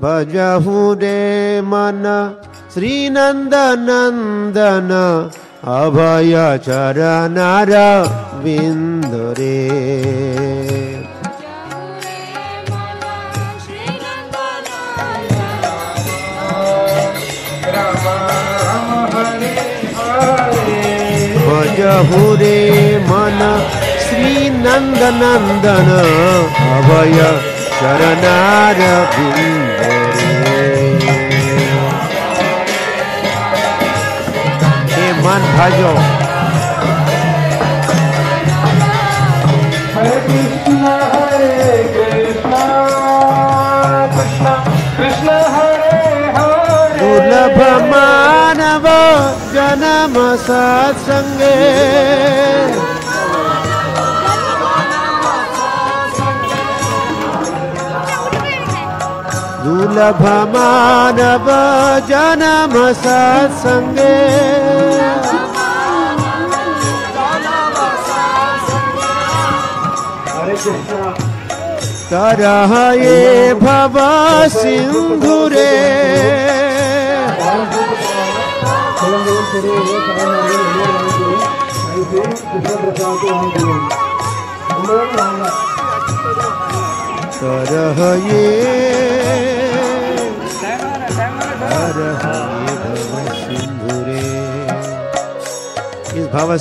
भजहु रे मन श्री नंद नंदन अभय चरण रविंद रे। भजहु रे मन श्री नंद नंदन अभय चरण रविंद रे। मन भजो हरे कृष्ण हरे कृष्ण कृष्ण कृष्ण हरे हरे। दुर्लभ मानव जन्म सत्संगे दुर्लभ मानव जन्म सत्संगे तरह ये भव सिंधुरे। तरह ये भव सिंधुरे। इस भव